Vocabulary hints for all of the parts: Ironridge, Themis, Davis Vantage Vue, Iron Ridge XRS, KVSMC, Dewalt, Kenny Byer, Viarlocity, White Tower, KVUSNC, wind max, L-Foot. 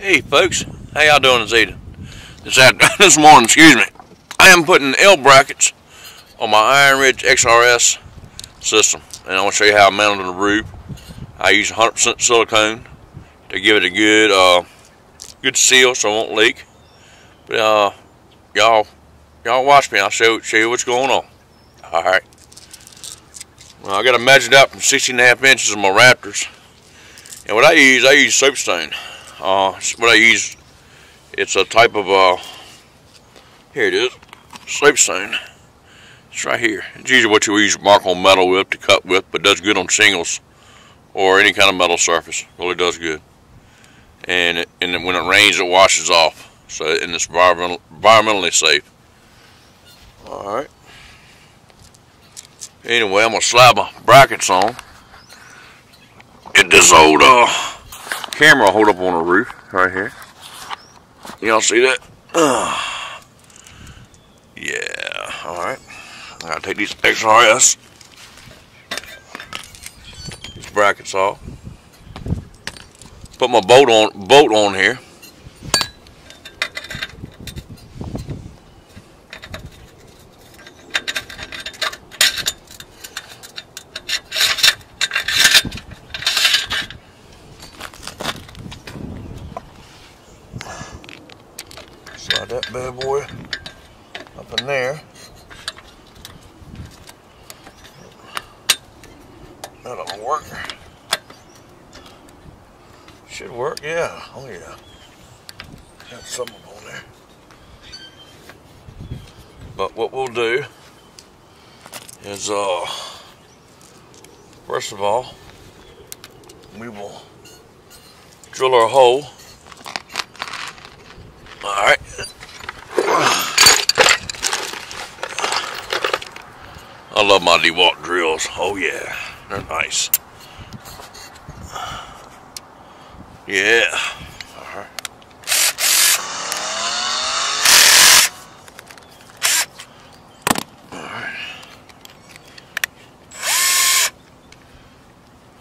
Hey folks, how y'all doing this morning, excuse me. I am putting L brackets on my Iron Ridge XRS system, and I want to show you how I mounted the roof. I use 100% silicone to give it a good good seal so it won't leak. But y'all watch me, I'll show you what's going on. Alright. Well, I got it measured up from 16.5 inches of my Raptors. And what I use soapstone. It's a type of here it is, soapstone. It's right here. It's usually what you use mark on metal with to cut with, but does good on shingles or any kind of metal surface. Really does good. And when it rains, it washes off. So and it's environmentally safe. All right. Anyway, I'm gonna slide my brackets on. And this old camera hold up on the roof right here. Y'all see that? Yeah. All right. I'll take these XRS these brackets off. Put my bolt on here. That bad boy up in there. That'll work. Should work, yeah. Oh yeah. Got some up on there. But what we'll do is first of all we will drill our hole. Alright. I love my Dewalt drills. Oh yeah, they're nice. Yeah. All right. All right.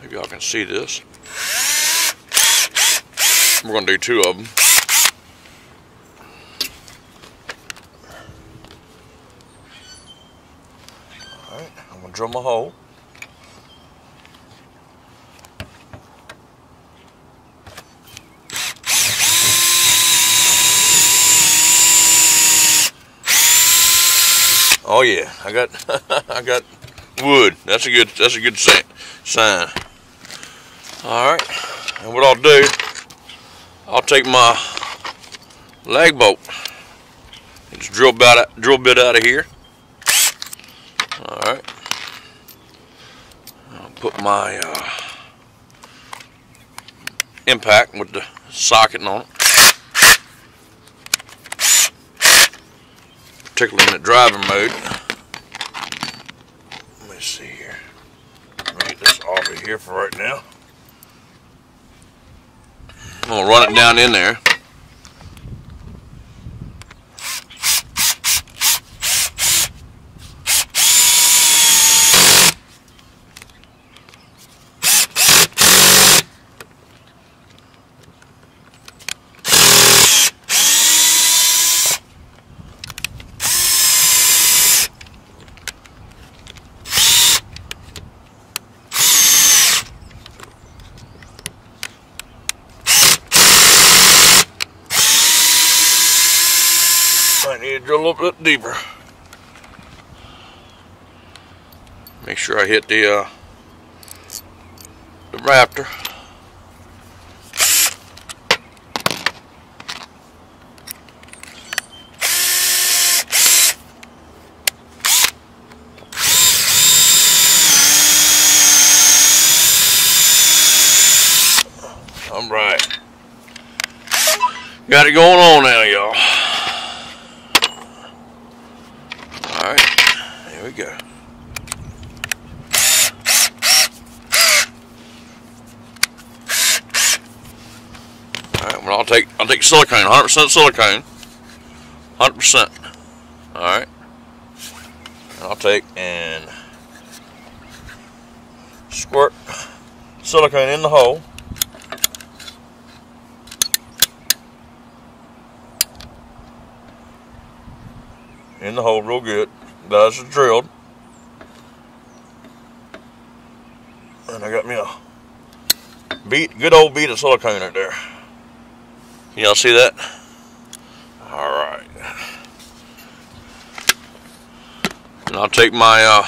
Maybe y'all can see this. We're gonna do two of them. Drill my hole. Oh yeah, I got I got wood. That's a good sign. All right, and what I'll do, I'll take my lag bolt and just drill bit out of here. All right. Put my impact with the socket on it, particularly in the driving mode. Let me see here. Get this off of here for right now. I'm gonna run it down in there. Drill a little bit deeper. Make sure I hit the Raptor. All right. Got it going on now, y'all. Go. All right, well I'll take silicone, 100% silicone, 100%. All right, and I'll take and squirt silicone in the hole. in the hole real good. Guys are drilled. And I got me a bead, good old bead of silicone right there. Can y'all see that? Alright. And I'll take my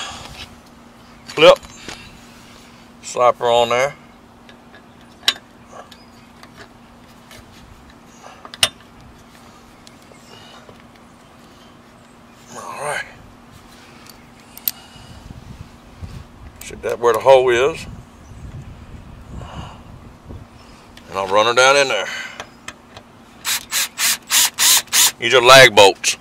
clip, slap her on there. Alright. See that where the hole is. And I'll run her down in there. Use your lag bolts.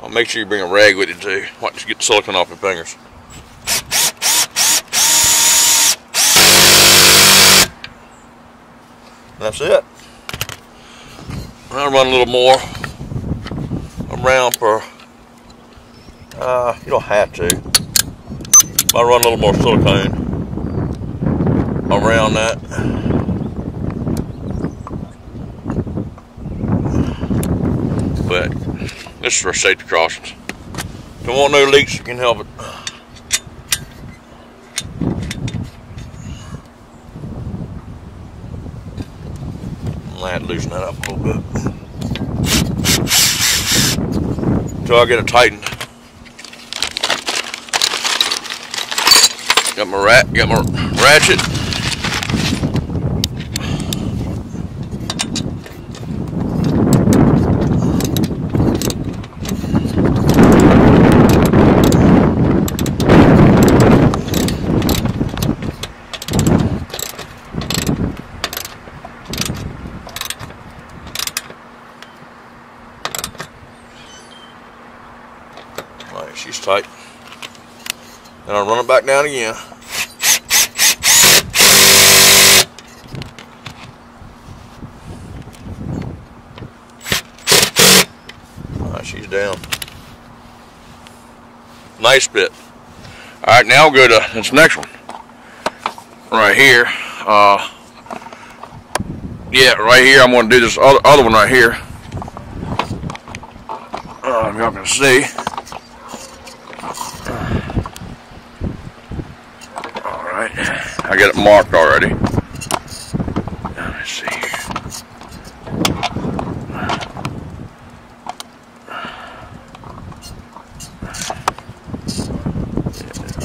I'll make sure you bring a rag with you too. Watch you get the silicone off your fingers. That's it. I'll run a little more around for, you don't have to. I'll run a little more silicone around that. But this is for safety crossings. Don't want no leaks, you can help it. I had to loosen that up a little bit until I get it tightened. Got my ratchet. She's tight. And I'll run it back down again. Alright, she's down. Nice bit. Alright, now we'll go to this next one. Right here. Right here. I'm going to do this other one right here. Y'all can see. I got it marked already. Now, let's see here.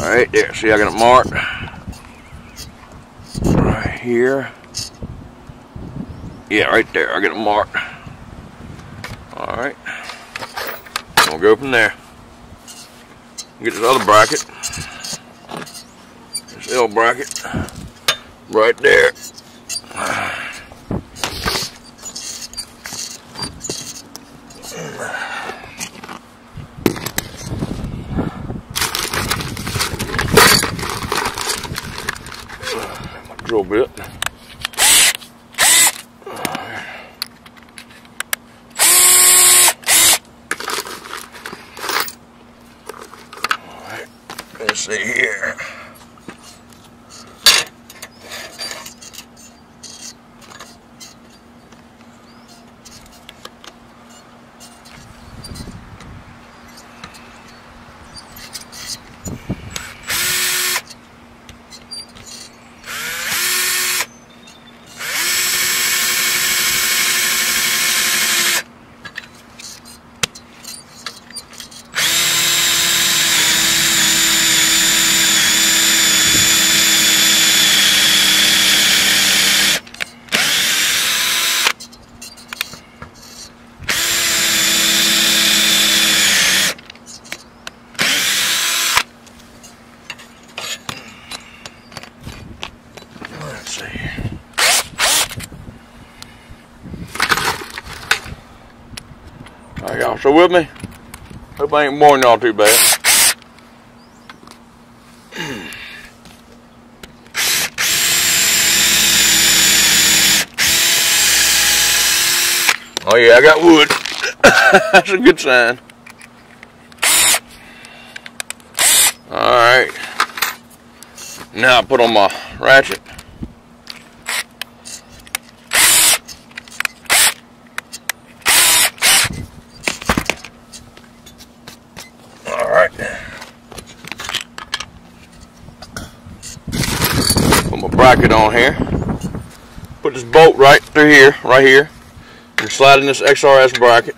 Alright, there. See, I got it marked. Right here. Yeah, right there. I got it marked. Alright. We'll go from there. Get this other bracket. L bracket right there. Drill bit. All right. Let's see here. So with me, hope I ain't boring y'all too bad. Oh yeah, I got wood. That's a good sign. Alright. Now I put on my ratchet. Put my bracket on here. Put this bolt right through here, right here. And slide in this XRS bracket.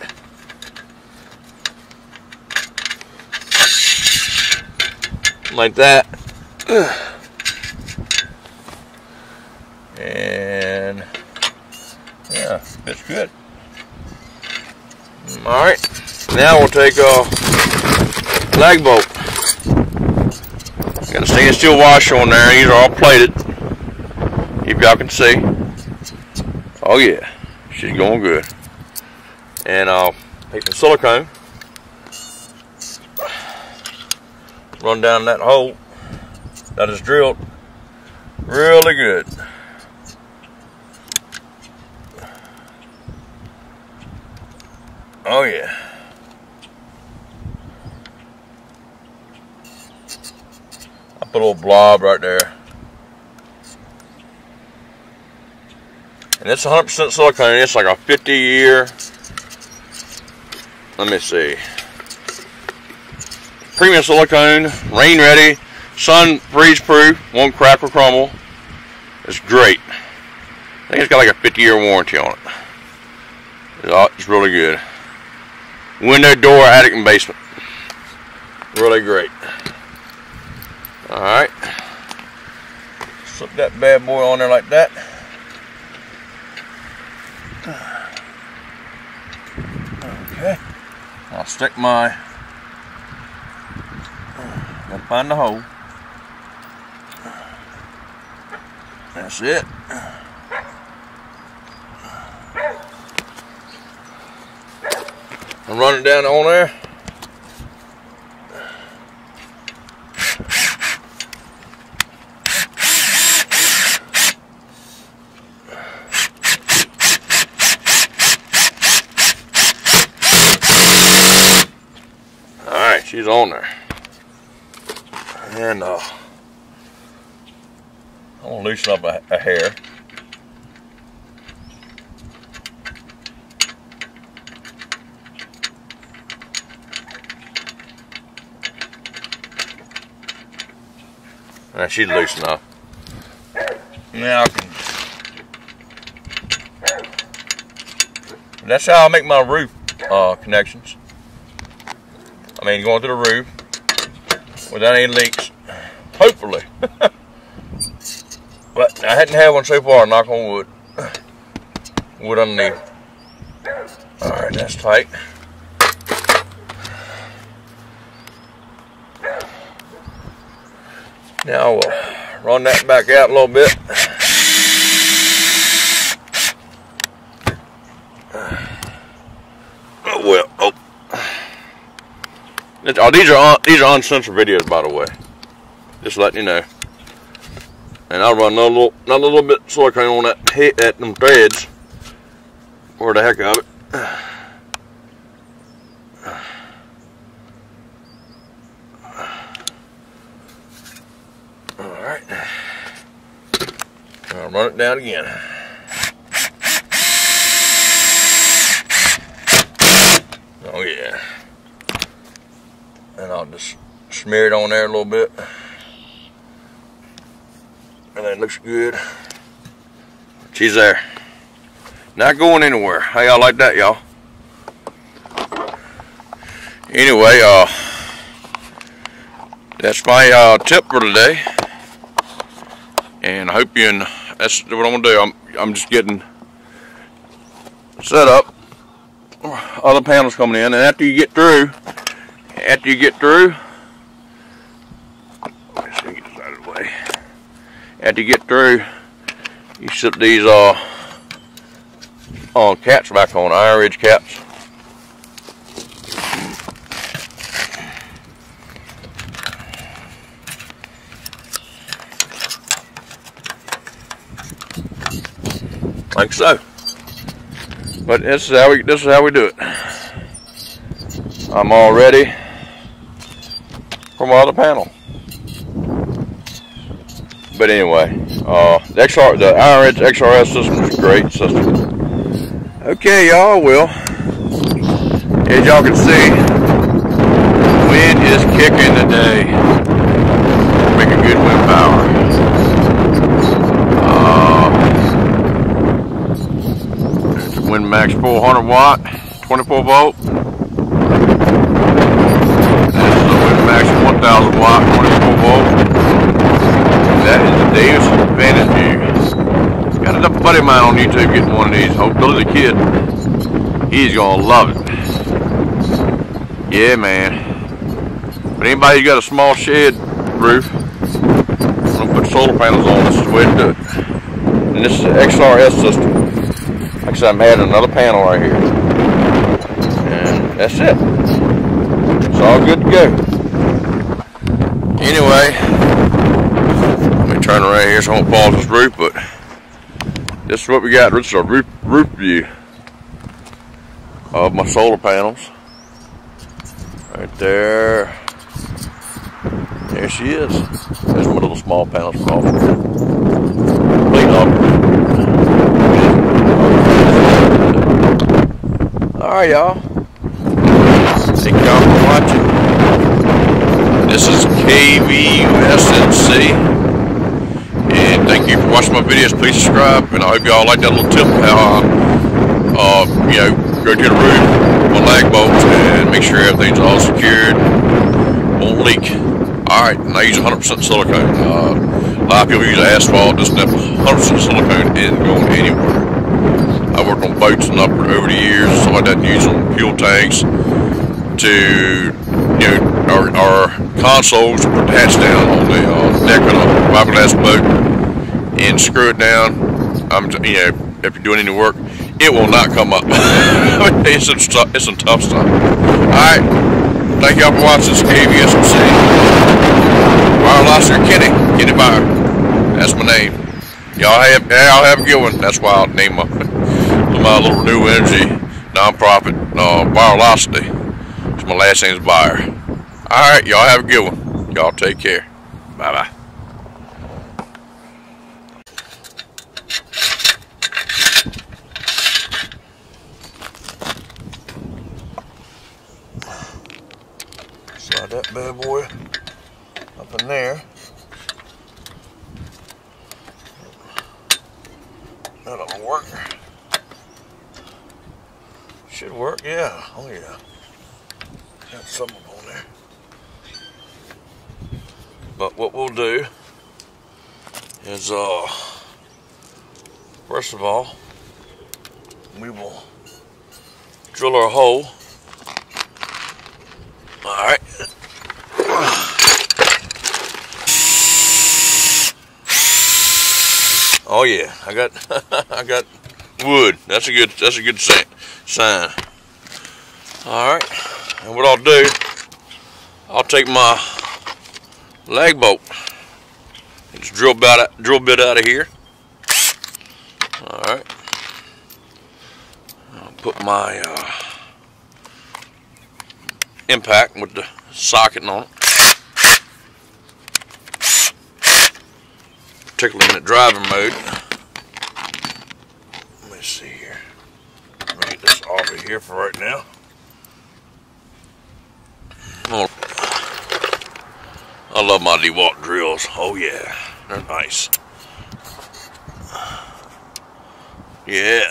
Like that. And yeah, that's good. Alright, now we'll take a lag bolt. Got a stainless steel washer on there. These are all plated, if y'all can see. Oh yeah, she's going good. And I'll take some silicone, run down that hole that is drilled really good. Oh yeah. I put a little blob right there. And it's 100% silicone. It's like a 50-year, let me see, premium silicone, rain ready, sun freeze proof, won't crack or crumble. It's great. I think it's got like a 50-year warranty on it. It's really good. Window, door, attic, and basement. Really great. Alright. Slip that bad boy on there like that. Okay. I'll stick my, gotta find the hole. That's it. I'm running down on there. All right, she's on there. And I'm gonna loosen up a hair. Now she's loose enough. Now I can. That's how I make my roof connections. I mean, going to the roof without any leaks, hopefully. But I hadn't had one so far, knock on wood. Wood underneath. Alright, that's tight. Now we'll run that back out a little bit. Oh well. Oh, these are uncensored videos, by the way. Just letting you know. And I'll run another little bit of silicone on that them threads, or the heck of it. Alright. I'll run it down again. Oh yeah. And I'll just smear it on there a little bit. And that looks good. She's there. Not going anywhere. How y'all like that, y'all? Anyway, that's my tip for today. And I hope you, and that's what I'm gonna do. I'm just getting set up. Other panels coming in, and after you get through, let's see, get this out of the way. After you get through, you slip these caps back on, Iron Ridge caps. Like so, but this is how we do it. I'm all ready for my other panel. But anyway, the Iron Ridge XRS system is a great system. Okay, y'all. Well, as y'all can see, wind is kicking today. Make a good wind power. max pull 100 watt, 24 volt. And the wind max 1000 watt, 24 volt. That is the Davis Vantage Vue. Got another buddy of mine on YouTube getting one of these. Hopefully the kid, he's gonna love it. Yeah, man. But anybody who's got a small shed roof, I'm gonna put solar panels on. This is the way to do it. And this is the XRS system. Like I said, I'm adding another panel right here. And that's it. It's all good to go. Anyway, let me turn around here so I won't fall off this roof, but this is what we got. This is a roof view of my solar panels. Right there. There she is. There's my little small panels from off here. Alright, y'all. Thank y'all for watching. This is KVUSNC. And thank you for watching my videos. Please subscribe. And I hope y'all like that little tip of how you know, go to the roof with lag bolts and make sure everything's all secured, won't leak. Alright, and I use 100% silicone. A lot of people use asphalt, just 100% silicone isn't going anywhere. I worked on boats and over the years, so I didn't use on fuel tanks to, you know, our consoles were attached down on the deck of a fiberglass boat and screw it down. You know, if you're doing any work, it will not come up. It's some tough stuff. Alright, thank y'all for watching. This is KVSMC. Viarlocity, Kenny Byer. That's my name. Y'all have a good one. That's why I'll name my little new energy nonprofit, Viarlocity. So my last name is Byer. Alright, y'all have a good one. Y'all take care. Bye bye. Slide that bad boy up in there. That'll work. Should work, yeah. Oh, yeah. Got some on there. But what we'll do is, first of all, we will drill our hole. All right. Oh yeah, I got wood. That's a good sign. All right, and what I'll do, I'll take my lag bolt, just drill bit out of here. All right, I'll put my impact with the socket on it, particularly in the driving mode. Let me see here. Let me get this off of here for right now. I love my Dewalt drills. Oh yeah, they're nice. Yeah.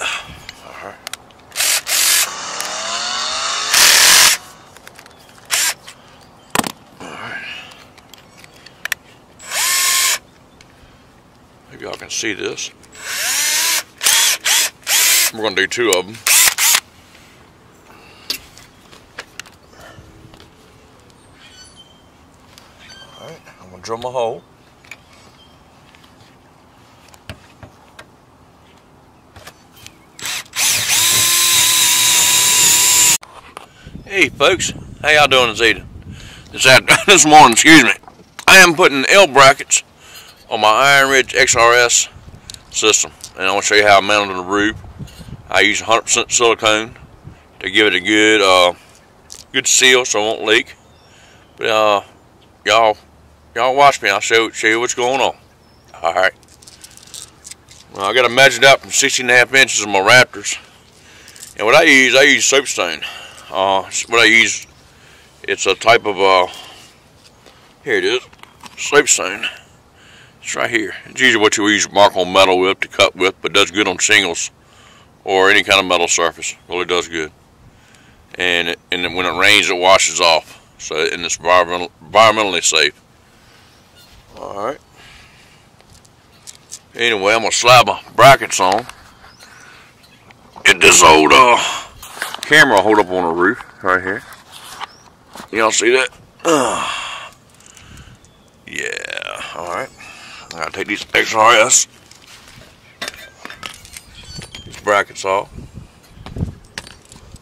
All right. Y'all can see this. We're gonna do two of them. All right, I'm gonna drill my hole. Hey, folks, how y'all doing this morning? Excuse me. I am putting L brackets on my Iron Ridge XRS system, and I want to show you how I mounted the roof. I use 100% silicone to give it a good good seal, so it won't leak. But y'all watch me. I'll show you what's going on. All right. Well, I got it measured out from 16.5 inches of my rafters, and what I use soapstone. It's a type of here it is, soapstone. It's right here. It's usually what you use mark on metal with to cut with, but it does good on shingles or any kind of metal surface. Really does good. And when it rains, it washes off. So, and it's environmentally safe. All right. Anyway, I'm gonna slap my brackets on. Get this old camera hold up on the roof right here. Y'all see that? Yeah. All right. I take these XRS. These brackets off.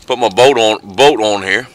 Put my bolt on here.